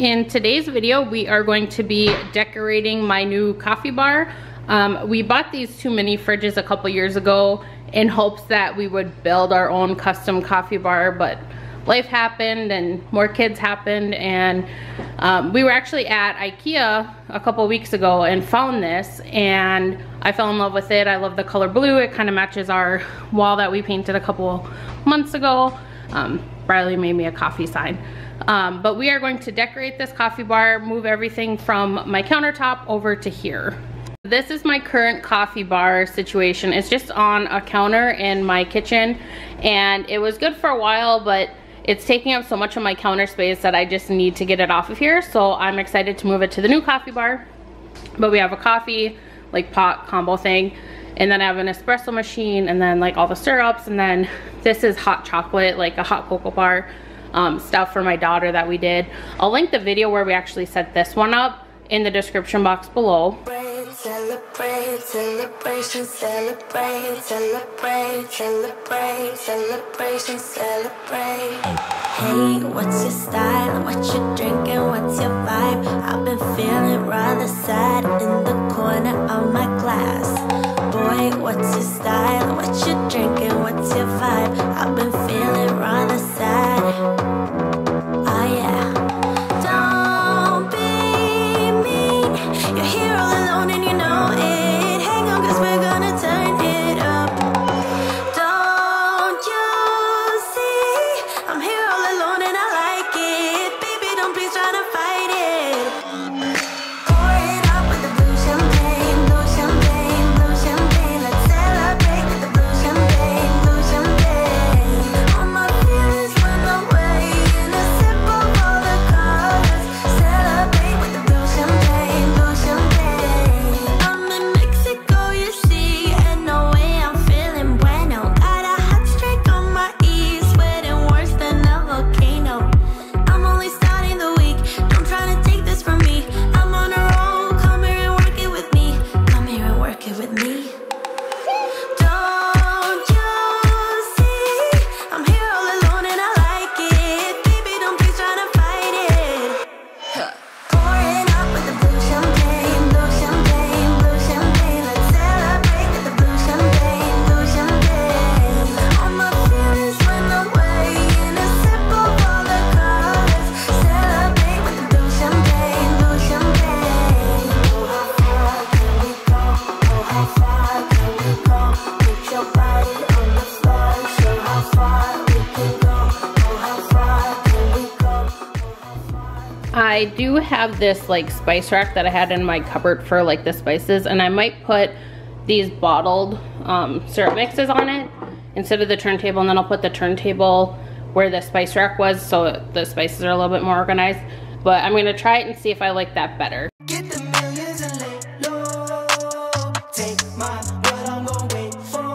In today's video, we are going to be decorating my new coffee bar. We bought these two mini fridges a couple years ago in hopes that we would build our own custom coffee bar, but life happened and more kids happened, and we were actually at IKEA a couple weeks ago and found this, and I fell in love with it. I love the color blue. It kind of matches our wall that we painted a couple months ago. Riley made me a coffee sign. But we are going to decorate this coffee bar, move everything from my countertop over to here. This is my current coffee bar situation. It's just on a counter in my kitchen, and it was good for a while, but it's taking up so much of my counter space that I just need to get it off of here. So I'm excited to move it to the new coffee bar. But we have a coffee, like pot combo thing, and then I have an espresso machine, and then like all the syrups, and then this is hot chocolate, like a hot cocoa bar stuff for my daughter that we did. I'll link the video where we actually set this one up in the description box below. Celebrate, celebration, celebrate, celebrate, celebrate, celebration, celebrate. Hey, what's your style? What you drinking? What's your vibe? I've been feeling rather sad in the corner of my glass. Boy, what's your style? What you drinking? What's your vibe? I've been feeling rather sad. Oh yeah. Don't be mean. You're here all alone and you know it. Hang on, cause we're gonna turn it up. Don't you see? I'm here all alone and I like it. Baby, don't be trying to fight it. Pour it up with the blue champagne, blue champagne, blue champagne. Let's celebrate with the blue champagne, blue champagne. All my feelings went away in a sip of all the colors. Celebrate with the blue champagne, blue champagne. I'm in Mexico, you see, and no way I'm feeling bueno. Got a hot streak on my E, sweating worse than a volcano. I'm only starting the week, don't try to take this from me. I'm on a roll, come here and work it with me. Come here and work it with me. Don't you see? I'm here all alone and I like it. Baby, don't be trying to fight it. Pour it up with the blue champagne, blue champagne, blue champagne. Let's celebrate with the blue champagne, blue champagne. All my feelings went away in a sip of all the colors. Celebrate with the blue champagne, blue champagne. Oh, how far can we go? Oh, how far can we go? Put your body on the floor, show how far we can go. Oh, how far can we go? Oh, how far can we go? I do have this like spice rack that I had in my cupboard for like the spices, and I might put these bottled syrup mixes on it instead of the turntable, and then I'll put the turntable where the spice rack was so the spices are a little bit more organized. But I'm gonna try it and see if I like that better. Get the millions and lay low. Take my what I'm gonna wait for.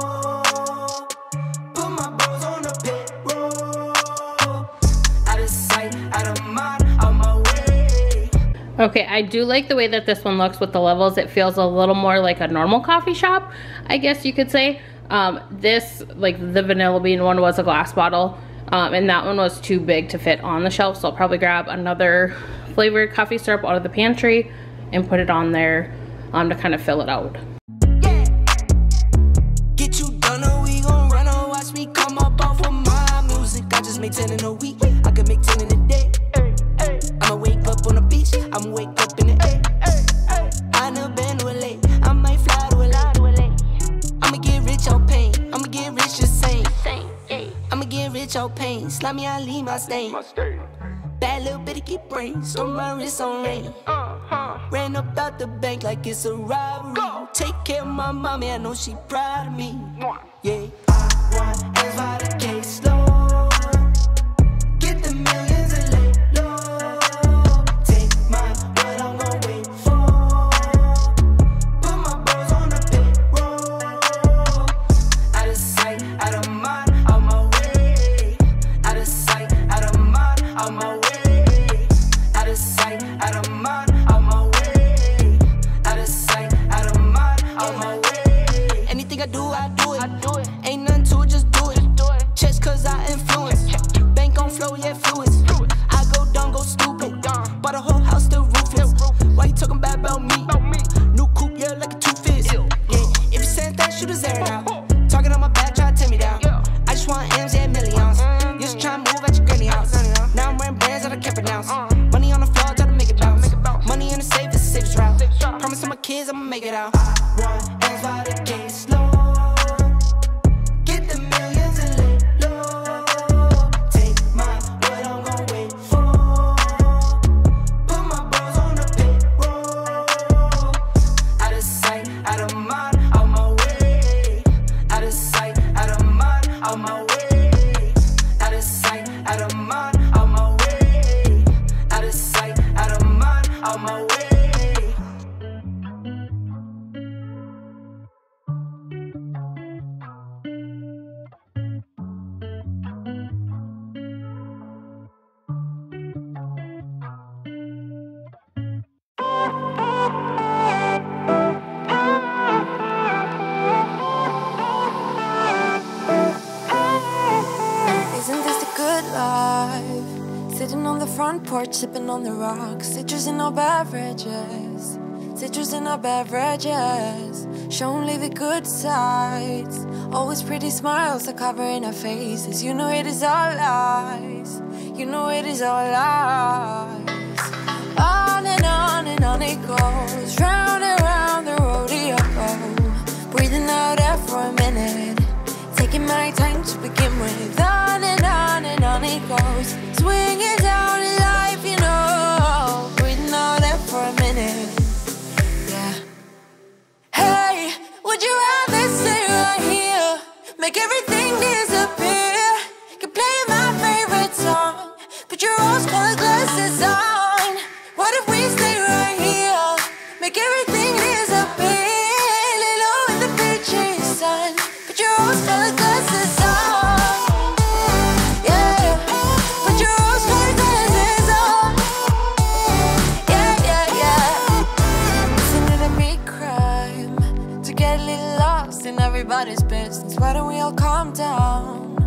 Put my balls on the payroll. Out of sight, out of mind, on my way. Okay, I do like the way that this one looks with the levels. It feels a little more like a normal coffee shop, I guess you could say. This, like the vanilla bean one, was a glass bottle, and that one was too big to fit on the shelf, so I'll probably grab another flavored coffee syrup out of the pantry and put it on there to kind of fill it out. Get you done or we gon' run or watch me come up off of my music. I just make 10 in a week, I could make 10 in a day. I'ma wake up on the beach, I'ma wake up in the air. I never been to LA, I might fly to LA. I'ma get rich on pain, I'ma get rich the same. I'ma get rich on pain, slimy I leave my stain. Bad little bitty keep brains on my wrist on rain. Ran up out the bank like it's a robbery. Take care of my mommy, I know she proud of me. Yeah, I want as by the case low. Get the millions and lay low. Take my what I'm gonna wait for. Put my balls on the payroll. Out of sight, out of mind, on my way. Out of sight, out of mind, on my way. Out of sight, out of mind, on my way. Out of sight, out of mind, on my way. Anything I do it. Ain't 'cause I'ma make it out. I want ends by the gate slow. Get the millions and lay low. Take mine, what I'm gonna wait for. Put my balls on the payroll. Out of sight, out of mind, out my way. Out of sight, out of mind, out my way. Out of sight, out of mind, out my way. Out of sight, out of mind, out my way. Porch sipping on the rocks, citrus in our beverages, citrus in our beverages. Show only the good sides, always pretty smiles are covering our faces. You know it is all lies, you know it is all lies. On and on and on it goes, round and round the rodeo. Breathing out air for a minute, taking my time to begin with. On and on and on it goes, swinging down in life, you know. Breathing all that for a minute, yeah. Hey, would you rather stay right here, make everything disappear? Can play my favorite song, put your rose-colored glasses on. What if we stay right here, make everything disappear? Lay low in the beachy sun, put your rose-colored glasses on. Everybody's business. Why don't we all calm down?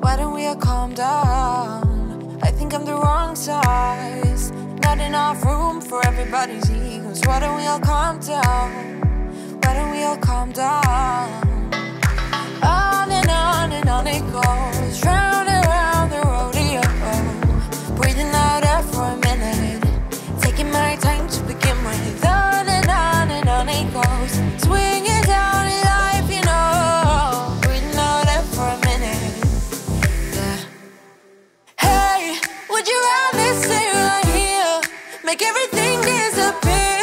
Why don't we all calm down? I think I'm the wrong size, not enough room for everybody's egos. Why don't we all calm down? Why don't we all calm down? On and on and on it goes, round and round the rodeo. Breathing out air for a minute, taking my time to begin with. On and on and on it goes, swinging down in life. Would you rather stay right here, make everything disappear?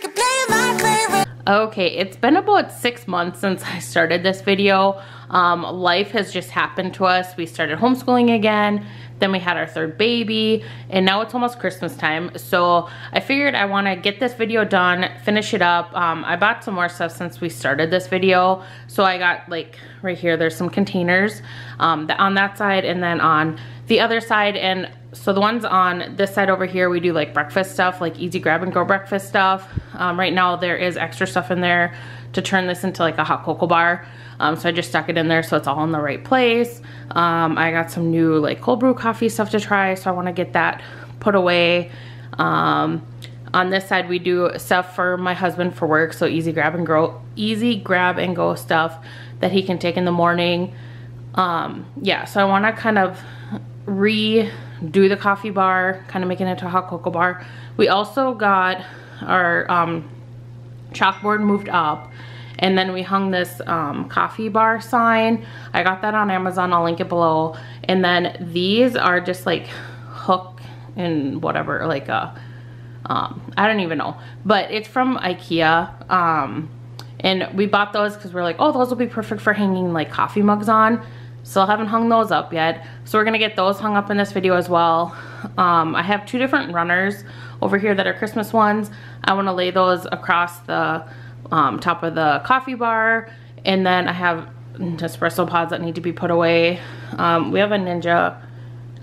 Can play my favorite. Okay, it's been about 6 months since I started this video. Life has just happened to us. We started homeschooling again, then we had our third baby, and now it's almost Christmas time. So I figured I want to get this video done, finish it up. I bought some more stuff since we started this video. So I got, like, right here, there's some containers on that side and then on the other side. And so the ones on this side over here, we do like breakfast stuff, like easy grab and go breakfast stuff. Right now there is extra stuff in there to turn this into like a hot cocoa bar. So I just stuck it in there so it's all in the right place. I got some new like cold brew coffee stuff to try, so I want to get that put away. On this side we do stuff for my husband for work, so easy grab and go stuff that he can take in the morning. Yeah, so I want to kind of redo the coffee bar, kind of making it into a hot cocoa bar. We also got our chalkboard moved up, and then we hung this coffee bar sign. I got that on Amazon, I'll link it below. And then these are just like hook and whatever, like a I don't even know, but it's from IKEA. And we bought those because we're like, oh, those will be perfect for hanging like coffee mugs on. Still haven't hung those up yet, so we're gonna get those hung up in this video as well. I have two different runners over here that are Christmas ones. I want to lay those across the top of the coffee bar, and then I have Nespresso pods that need to be put away. We have a Ninja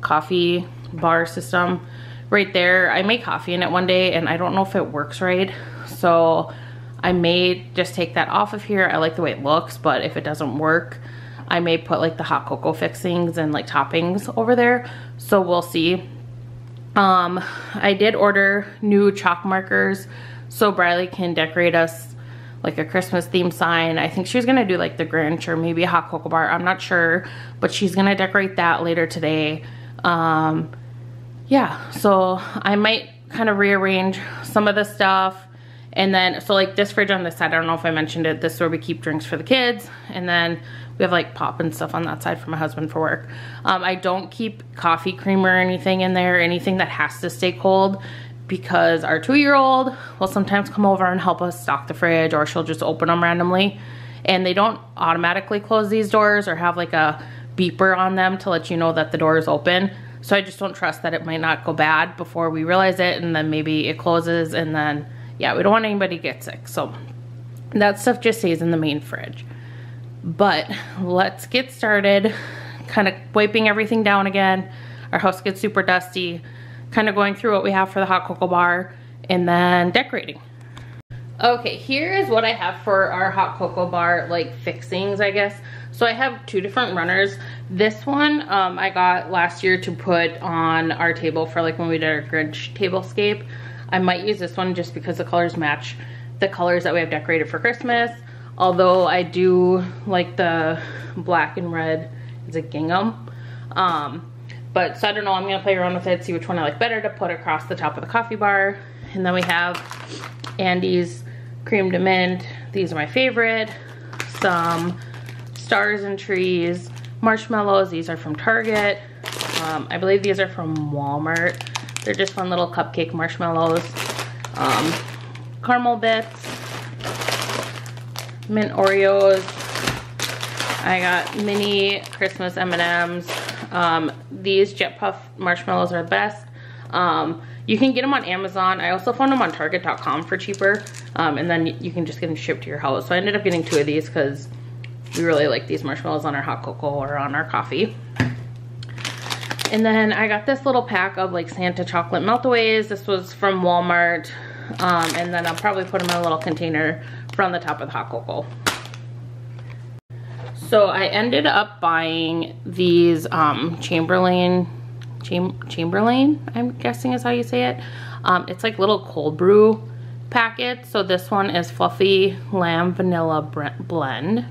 coffee bar system right there. I made coffee in it one day and I don't know if it works right, so I may just take that off of here. I like the way it looks, but if it doesn't work, I may put like the hot cocoa fixings and like toppings over there, so we'll see. I did order new chalk markers so Briley can decorate us like a Christmas theme sign. I think she's gonna do like the Grinch or maybe a hot cocoa bar, I'm not sure, but she's gonna decorate that later today. Yeah, so I might kind of rearrange some of the stuff And then, so like this fridge on this side, I don't know if I mentioned it, this is where we keep drinks for the kids. And then we have like pop and stuff on that side for my husband for work. I don't keep coffee creamer or anything in there, anything that has to stay cold, because our 2-year-old will sometimes come over and help us stock the fridge, or she'll just open them randomly. And they don't automatically close these doors or have like a beeper on them to let you know that the door is open. So I just don't trust that it might not go bad before we realize it, and then maybe it closes, and then yeah, we don't want anybody to get sick. So that stuff just stays in the main fridge. But let's get started kind of wiping everything down again. Our house gets super dusty, kind of going through what we have for the hot cocoa bar and then decorating. Okay, here is what I have for our hot cocoa bar, like fixings, I guess. So I have two different runners. This one I got last year to put on our table for like when we did our Grinch tablescape. I might use this one just because the colors match the colors that we have decorated for Christmas. Although I do like the black and red, is it gingham? But so I don't know, I'm gonna play around with it, see which one I like better to put across the top of the coffee bar. And then we have Andy's cream de mint. These are my favorite. Some stars and trees, marshmallows. These are from Target. I believe these are from Walmart. They're just fun little cupcake marshmallows. Caramel bits. Mint Oreos. I got mini Christmas M&Ms. These Jet Puff marshmallows are best. You can get them on Amazon. I also found them on Target.com for cheaper. And then you can just get them shipped to your house. So I ended up getting two of these because we really like these marshmallows on our hot cocoa or on our coffee. And then I got this little pack of like Santa chocolate meltaways. This was from Walmart. And then I'll probably put them in a little container from the top of the hot cocoa. So I ended up buying these Chamberlain, I'm guessing is how you say it. It's like little cold brew packets. So this one is Fluffy Lamb Vanilla Blend.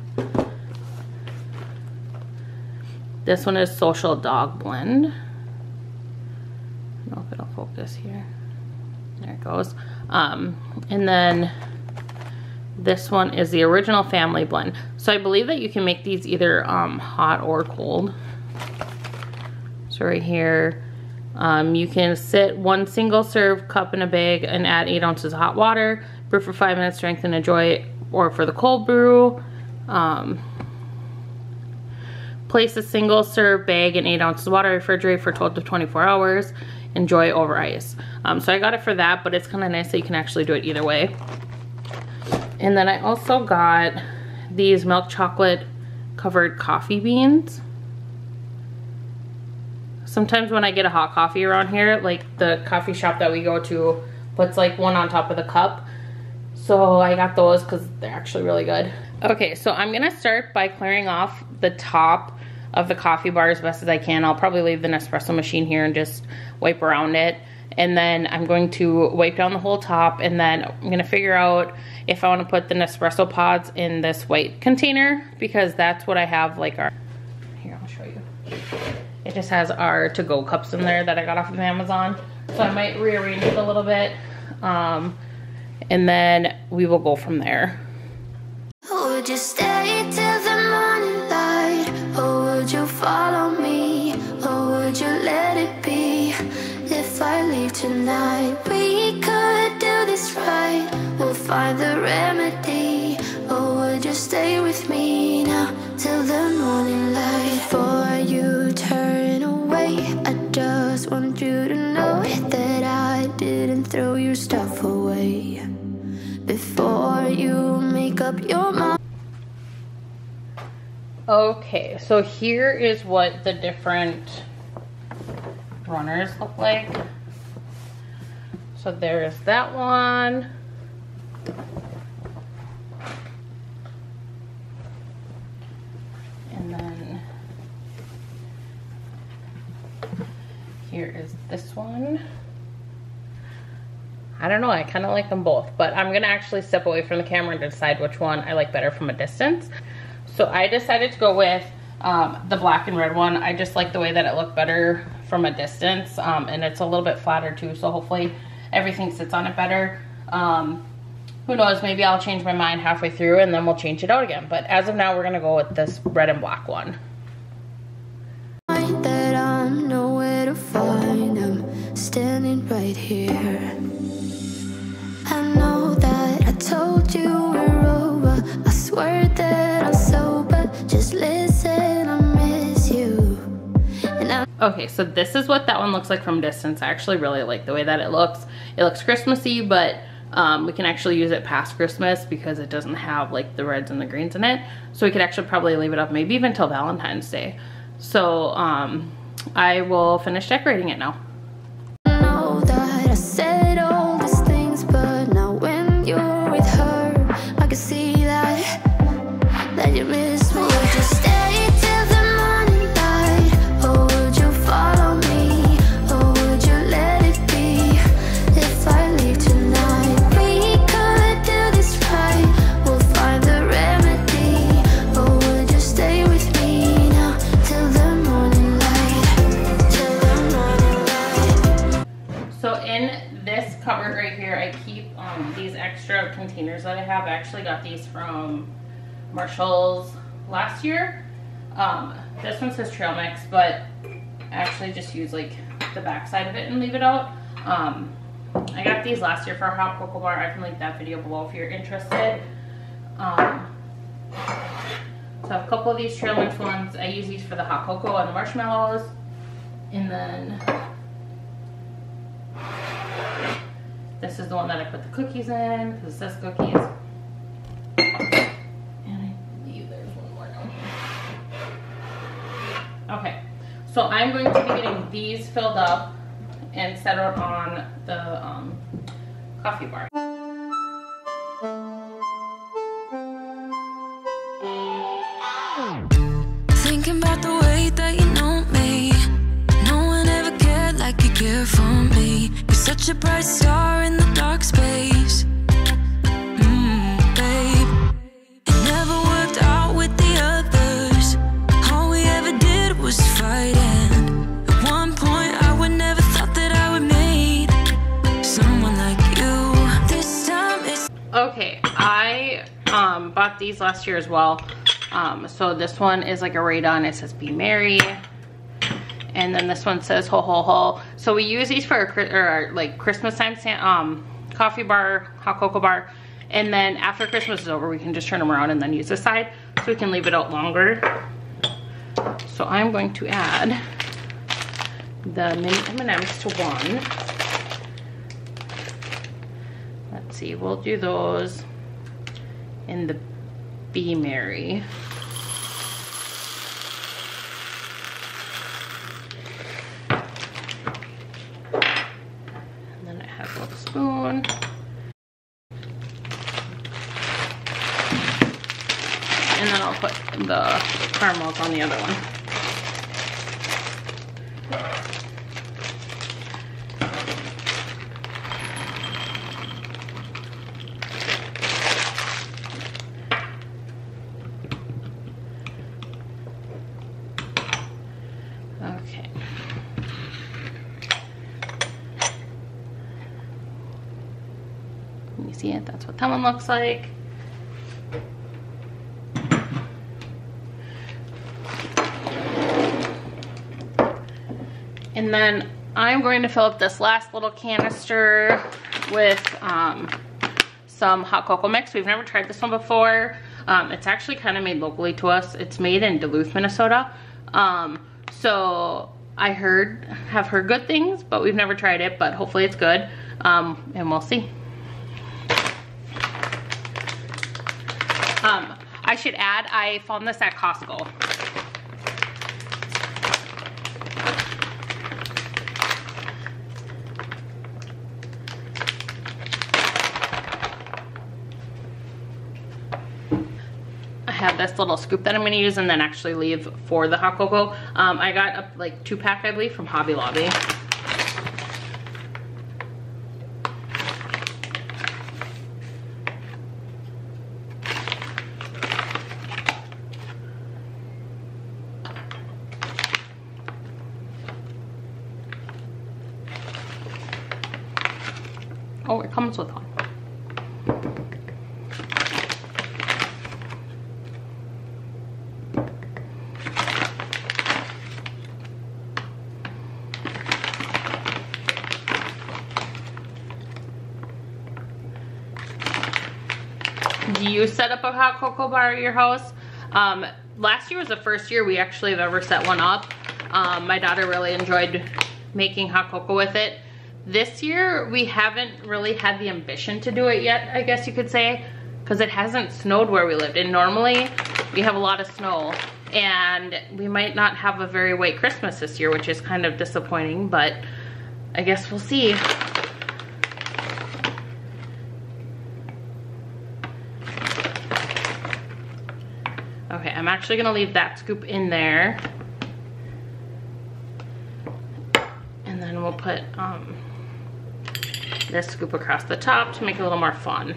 This one is Social Dog Blend. I don't know if it'll focus here. There it goes. And then this one is the Original Family Blend. So I believe that you can make these either hot or cold. So right here, you can sit one single serve cup in a bag and add 8 ounces of hot water, brew for 5 minutes, strengthen, enjoy, or for the cold brew. Place a single serve bag in 8 ounces of water, refrigerate for 12 to 24 hours, enjoy over ice. So I got it for that, but it's kind of nice that you can actually do it either way. And then I also got these milk chocolate covered coffee beans. Sometimes when I get a hot coffee around here, like the coffee shop that we go to puts like one on top of the cup. So I got those because they're actually really good. Okay, so I'm gonna start by clearing off the top of the coffee bar as best as I can. I'll probably leave the Nespresso machine here and just wipe around it. And then I'm going to wipe down the whole top, and then I'm gonna figure out if I wanna put the Nespresso pods in this white container, because that's what I have like our, here, I'll show you. It just has our to-go cups in there that I got off of Amazon. So I might rearrange it a little bit, and then we will go from there. Would you stay till the morning light, or would you follow me, or would you let it be? If I leave tonight, we could do this right, we'll find the remedy. Or would you stay with me now till the morning light? Before you turn away, I just want you to know that I didn't throw your stuff away. Before you make up your mind. Okay, so here is what the different runners look like. So there is that one. And then here is this one. I don't know, I kind of like them both, but I'm gonna actually step away from the camera and decide which one I like better from a distance. So I decided to go with the black and red one. I just like the way that it looked better from a distance, and it's a little bit flatter too, so hopefully everything sits on it better. Who knows, maybe I'll change my mind halfway through and then we'll change it out again. But as of now, we're gonna go with this red and black one. That I'm nowhere to find, I'm standing right here. I know that I told you we're over. I swear that I'm sober. Just listen, I miss you. And I okay, so this is what that one looks like from distance. I actually really like the way that it looks. It looks Christmassy, but we can actually use it past Christmas because it doesn't have like the reds and the greens in it. So we could actually probably leave it up maybe even till Valentine's Day. So I will finish decorating it now. I know that I said all these things, but now when you're with her, I can see that you miss me. Just stay till the morning light. Oh, would you follow me? Oh, would you let it be? If I leave tonight, we could do this right. We'll find the remedy. Oh, would you stay with me? So in this cupboard right here, I keep these extra containers that I have. I actually got these from Marshall's last year. This one says trail mix, but I actually just use like the back side of it and leave it out. I got these last year for a hot cocoa bar. I can link that video below if you're interested. So I have a couple of these trail mix ones. I use these for the hot cocoa and the marshmallows. And then this is the one that I put the cookies in because it says cookies. And I believe there's one more down here. Okay, so I'm going to be getting these filled up and set out on the coffee bar. Thinking about the way that you know me. No one ever cared like you care for me. Such a bright star in the dark space, babe. It never worked out with the others. All we ever did was fight, and at one point I would never thought that I would meet someone like you. This time it's okay. I bought these last year as well. So this one is like a radon. It says "Be Merry." And then this one says ho ho ho. So we use these for our like Christmas time coffee bar, hot cocoa bar. And then after Christmas is over, we can just turn them around and then use this side. So we can leave it out longer. So I'm going to add the mini M&Ms to one. Let's see, we'll do those in the Be Merry. Spoon. And then I'll put the caramels on the other one. Okay. You see it? That's what that one looks like. And then I'm going to fill up this last little canister with some hot cocoa mix. We've never tried this one before. It's actually kind of made locally to us. It's made in Duluth, Minnesota. So I have heard good things, but we've never tried it, but hopefully it's good. And we'll see. I should add, I found this at Costco. I have this little scoop that I'm going to use and then actually leave for the hot cocoa. I got a, like 2-pack, I believe, from Hobby Lobby. Oh, it comes with one. Do you set up a hot cocoa bar at your house? Last year was the first year we actually have ever set one up. My daughter really enjoyed making hot cocoa with it. This year we haven't really had the ambition to do it yet, I guess you could say, because it hasn't snowed where we lived, and normally we have a lot of snow, and we might not have a very white Christmas this year, which is kind of disappointing, but I guess we'll see. Okay, I'm actually gonna leave that scoop in there. And then we'll put this scoop across the top to make it a little more fun.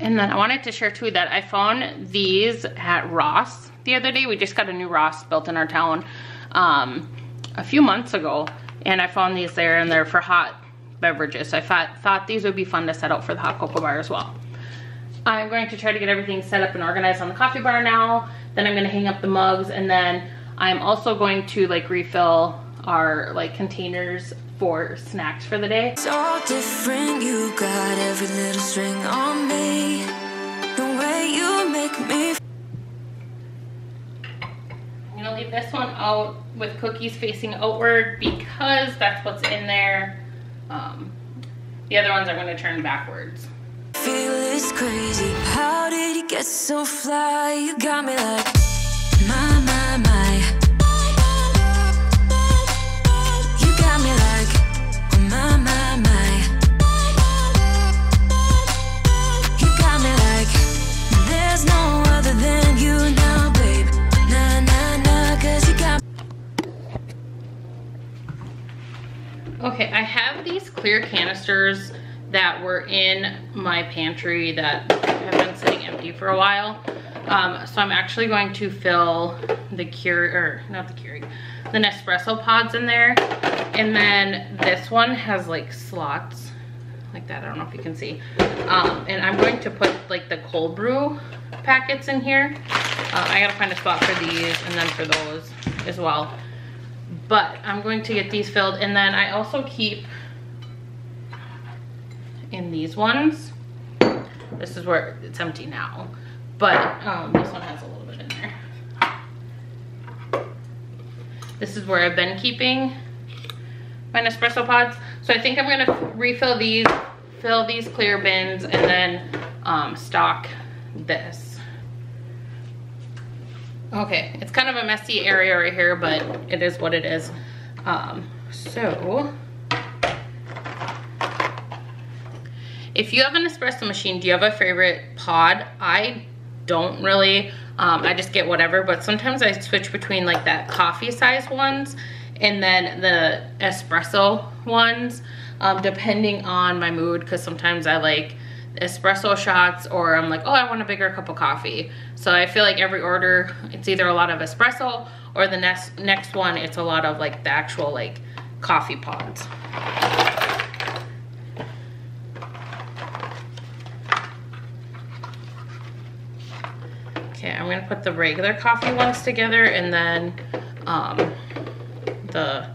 And then I wanted to share too that I found these at Ross the other day. We just got a new Ross built in our town a few months ago. And I found these there, and they're for hot beverages. So I thought these would be fun to set out for the hot cocoa bar as well. I'm going to try to get everything set up and organized on the coffee bar now. Then I'm going to hang up the mugs, and then I'm also going to like refill our like containers for snacks for the day. It's all different. You got every little string on me. The way you make me. I'm gonna leave this one out with cookies facing outward because that's what's in there. The other ones I'm gonna turn backwards. Feel is crazy. How did you get so fly? You got me like my, my. Okay, I have these clear canisters that were in my pantry that have been sitting empty for a while. So I'm actually going to fill the Nespresso pods in there. And then this one has like slots like that. I don't know if you can see. And I'm going to put like the cold brew packets in here. I gotta find a spot for these and then for those as well. But I'm going to get these filled, and then I also keep in these ones. This is where it's empty now, but this one has a little bit in there. This is where I've been keeping my Nespresso pods. So I think I'm gonna refill these, fill these clear bins, and then stock this. Okay, it's kind of a messy area right here, but it is what it is. So if you have an espresso machine, do you have a favorite pod? I don't really. I just get whatever, but sometimes I switch between like that coffee size ones and then the espresso ones, depending on my mood, because sometimes I like espresso shots, or I'm like, oh, I want a bigger cup of coffee. So I feel like every order it's either a lot of espresso, or the next one it's a lot of like the actual like coffee pods. Okay, I'm gonna put the regular coffee ones together, and then the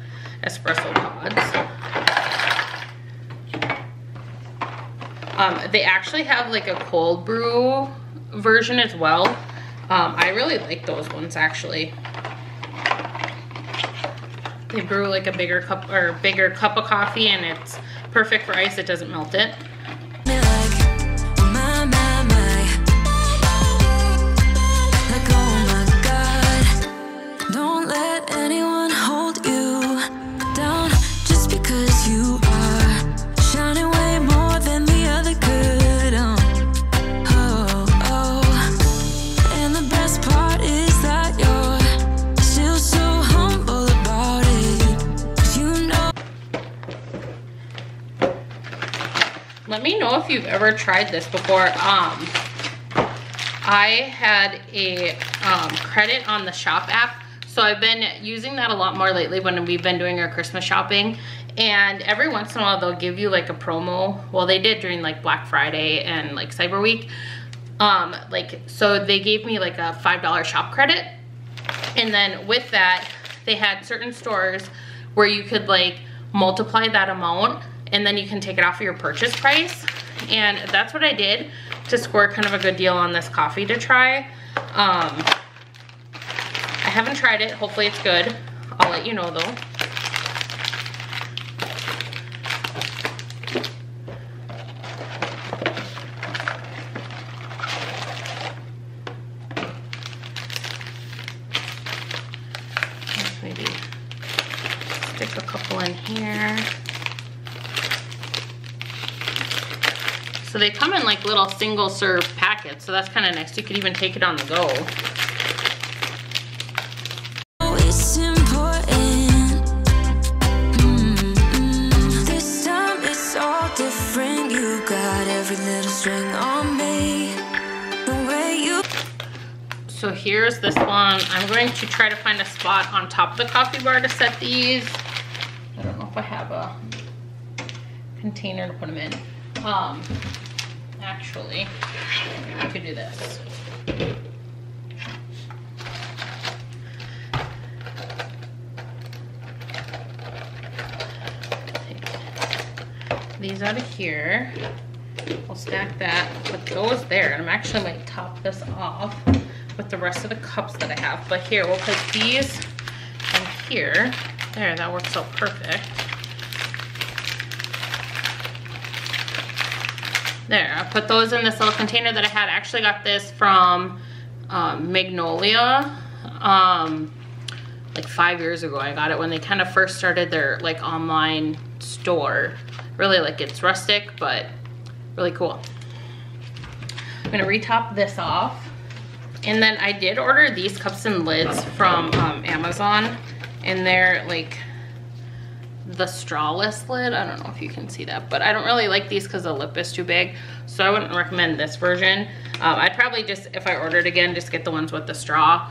espresso pods. They actually have like a cold brew version as well. I really like those ones actually. They brew like a bigger cup of coffee, and it's perfect for ice. It doesn't melt it. Let me know if you've ever tried this before. I had a credit on the Shop app, so I've been using that a lot more lately when we've been doing our Christmas shopping. And every once in a while, they'll give you like a promo. Well, they did during like Black Friday and like Cyber Week. So they gave me like a $5 shop credit, and then with that, they had certain stores where you could like multiply that amount and then you can take it off of your purchase price. And that's what I did to score kind of a good deal on this coffee to try. I haven't tried it. Hopefully it's good. I'll let you know though. Maybe stick a couple in here. So they come in like little single serve packets, so that's kind of nice. You could even take it on the go. This time it's all different. You got every little string on me. The way you... So here's this one. I'm going to try to find a spot on top of the coffee bar to set these. I don't know if I have a container to put them in. Actually, I could do this. Take these out of here. I'll stack that with those there, and I'm actually going to top this off with the rest of the cups that I have. But here, we'll put these in here. There, that works out perfect. There, I put those in this little container that I had. I actually got this from Magnolia like 5 years ago. I got it when they kind of first started their like online store. Really like it's rustic, but really cool. I'm gonna retop this off. And then I did order these cups and lids from Amazon, and they're like the strawless lid. I don't know if you can see that, but I don't really like these because the lip is too big, so I wouldn't recommend this version. I'd probably just, if I ordered again, just get the ones with the straw.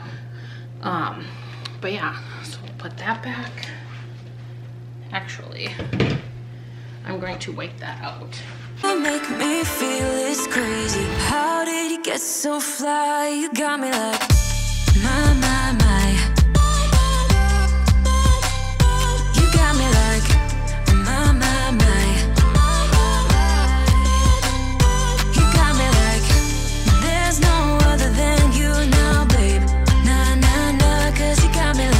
But yeah, so we'll put that back. Actually, I'm going to wipe that out. You make me feel this crazy. How did you get so fly? You got me like my. You got me like my. You got me like there's no other than you now, babe. Nah, cause you got me like my.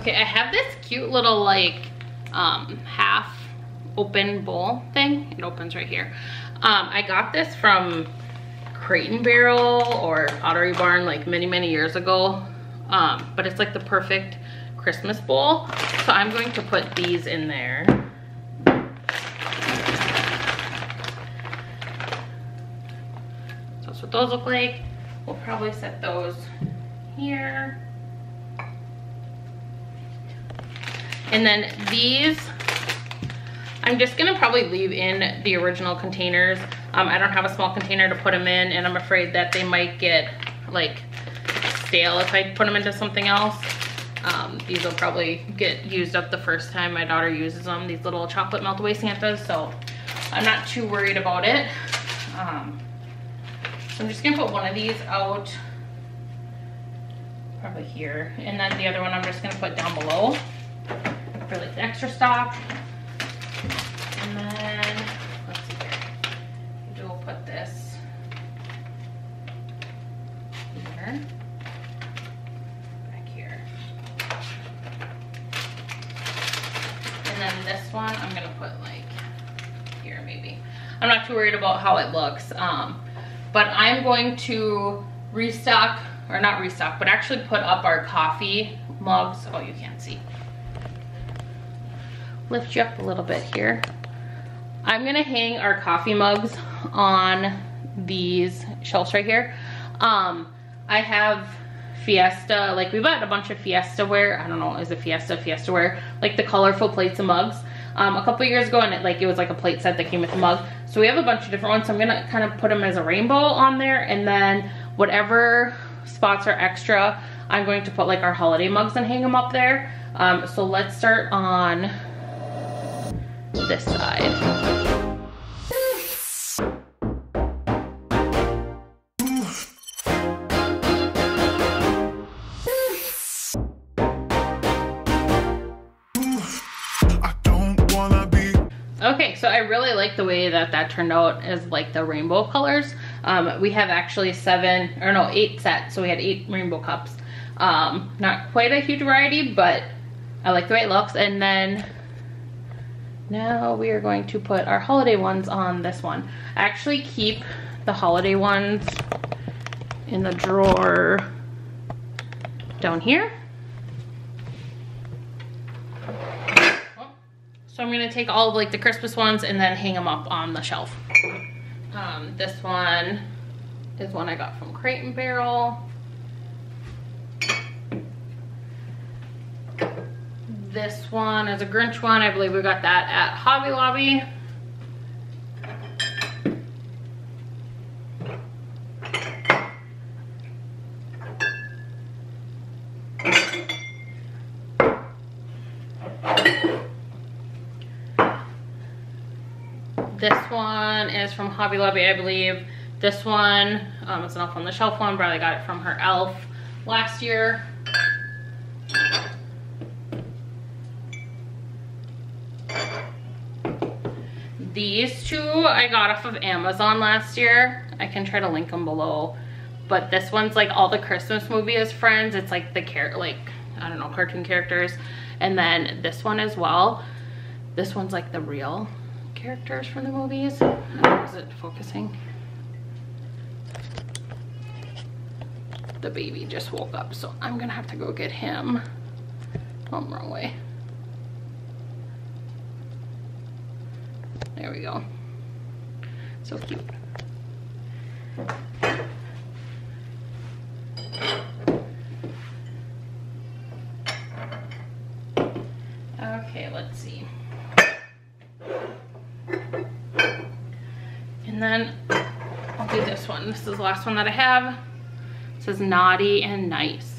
Okay, I have this cute little like half open bowl thing. It opens right here. I got this from Crate and Barrel or Pottery Barn like many years ago, but it's like the perfect Christmas bowl, so I'm going to put these in there. So that's what those look like. We'll probably set those here. And then these, I'm just gonna probably leave in the original containers. I don't have a small container to put them in, and I'm afraid that they might get like stale if I put them into something else. These will probably get used up the first time my daughter uses them, these little chocolate melt away Santas, so I'm not too worried about it. So I'm just gonna put one of these out, probably here, and then the other one I'm just gonna put down below for like the extra stock. And then let's see here, we'll put this here, back here, and then this one I'm gonna put like here. Maybe I'm not too worried about how it looks, but I'm going to restock, or not restock, but actually put up our coffee mugs. Oh, you can't see. Lift you up a little bit here. I'm gonna hang our coffee mugs on these shelves right here. I have Fiesta, like we bought a bunch of Fiesta ware. I don't know, is it Fiesta ware? Like the colorful plates and mugs. A couple years ago, and it was like a plate set that came with a mug. So we have a bunch of different ones. So I'm gonna kind of put them as a rainbow on there, and then whatever spots are extra, I'm going to put like our holiday mugs and hang them up there. So let's start on this side. so I really like the way that that turned out, is like the rainbow colors. We have actually eight sets, so we had 8 rainbow cups. Not quite a huge variety, but I like the way it looks. And then now we are going to put our holiday ones on this one. I actually keep the holiday ones in the drawer down here. So I'm gonna take all of like the Christmas ones and then hang them up on the shelf. This one is one I got from Crate and Barrel. This one is a Grinch one. I believe we got that at Hobby Lobby. This one is from Hobby Lobby, I believe. This one, it's an Elf on the Shelf one. Bradley got it from her elf last year. These two I got off of Amazon last year. I can try to link them below. But this one's like all the Christmas movies, Friends. It's like the I don't know, cartoon characters. And then this one as well. This one's like the real characters from the movies. Is it focusing? The baby just woke up, so I'm gonna have to go get him. Oh, wrong way. There we go. So cute. Okay, let's see. And then I'll do this one. This is the last one that I have. It says naughty and nice.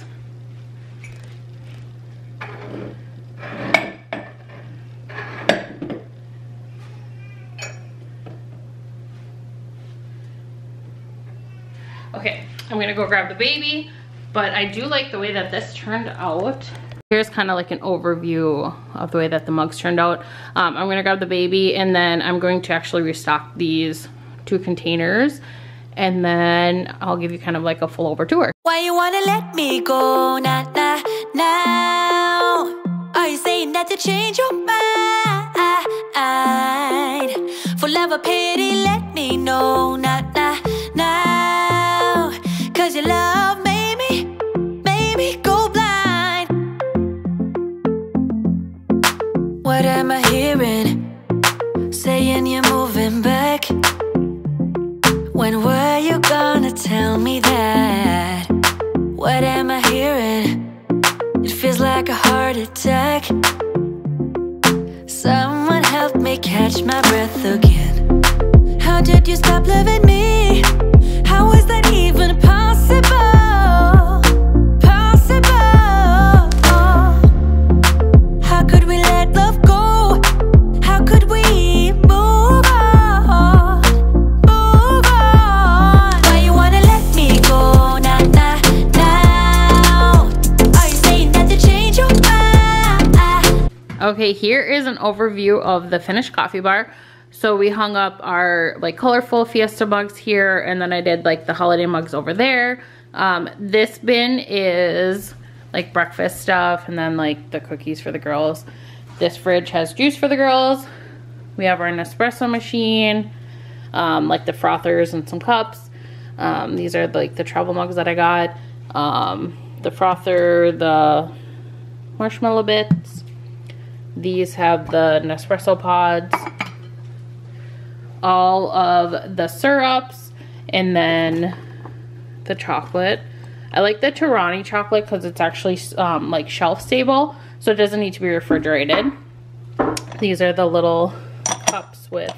Okay, I'm gonna go grab the baby, but I do like the way that this turned out. Here's kind of like an overview of the way that the mugs turned out. I'm gonna grab the baby, and then I'm going to actually restock these 2 containers, and then I'll give you kind of like a full over tour. Why you wanna let me go, nah, nah, now? Are you saying that to change your mind? For love or pity, let me know, nah, nah, now. Cause your love made me go blind. What am I hearing? Saying you're moving back. When were you gonna tell me that? What am I hearing? It feels like a heart attack. Someone help me catch my breath again. How did you stop loving me? How is that even possible? Possible? How could we let love go? How could we move on? Okay, here is an overview of the finished coffee bar. So we hung up our like colorful Fiesta mugs here, and then I did like the holiday mugs over there. This bin is like breakfast stuff, and then like the cookies for the girls. This fridge has juice for the girls. We have our Nespresso machine, like the frothers and some cups. These are like the travel mugs that I got. The frother, the marshmallow bits. These have the Nespresso pods, all of the syrups, and then the chocolate. I like the Tarani chocolate because it's actually like shelf stable, so it doesn't need to be refrigerated. These are the little cups with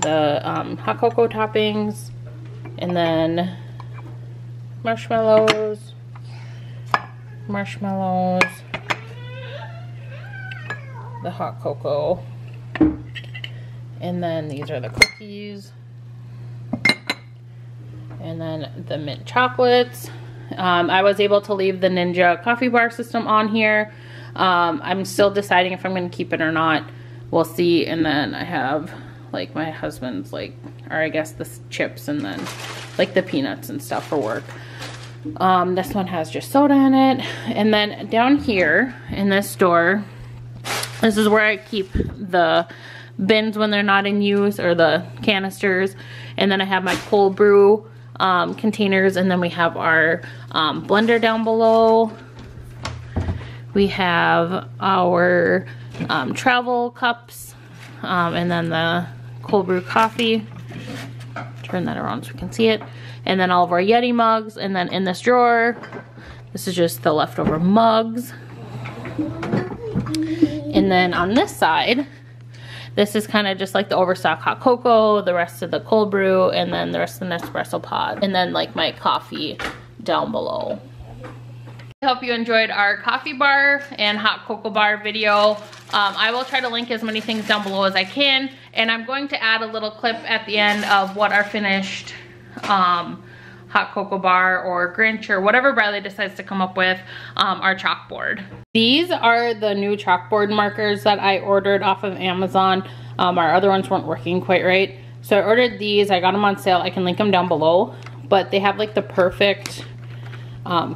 the hot cocoa toppings, and then marshmallows. The hot cocoa, and then these are the cookies, and then the mint chocolates. I was able to leave the Ninja coffee bar system on here. I'm still deciding if I'm going to keep it or not. we'll see. And then I have like my husband's like, or I guess the chips, and then like the peanuts and stuff for work. This one has just soda in it. And then down here in this store, this is where I keep the bins when they're not in use, or the canisters. And then I have my cold brew containers, and then we have our blender down below. We have our travel cups, and then the cold brew coffee. Turn that around so we can see it. And then all of our Yeti mugs. And then in this drawer, this is just the leftover mugs. And then on this side, this is kind of just like the overstock hot cocoa, the rest of the cold brew, and then the rest of the Nespresso pod. And then like my coffee down below. I hope you enjoyed our coffee bar and hot cocoa bar video. I will try to link as many things down below as I can. And I'm going to add a little clip at the end of what our finished hot cocoa bar or Grinch or whatever Bradley decides to come up with, our chalkboard. These are the new chalkboard markers that I ordered off of Amazon. Our other ones weren't working quite right. So I ordered these, I got them on sale. I can link them down below, but they have like the perfect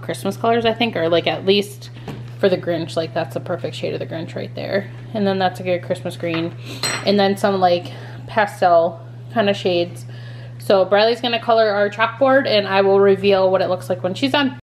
Christmas colors, I think, or like at least for the Grinch, like that's the perfect shade of the Grinch right there. And then that's a good Christmas green. And then some like pastel kind of shades. So Bradley's gonna color our chalkboard, and I will reveal what it looks like when she's done.